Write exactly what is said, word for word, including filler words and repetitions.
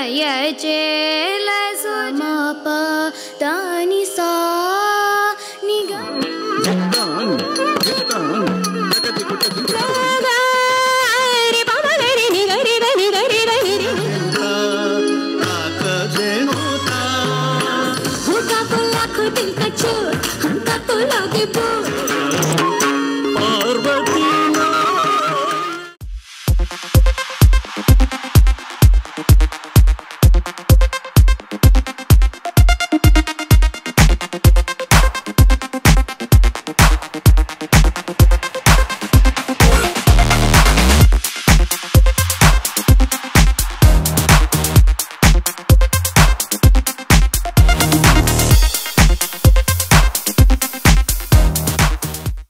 Hunka pula ko dinka chur, hunka pula ke pur.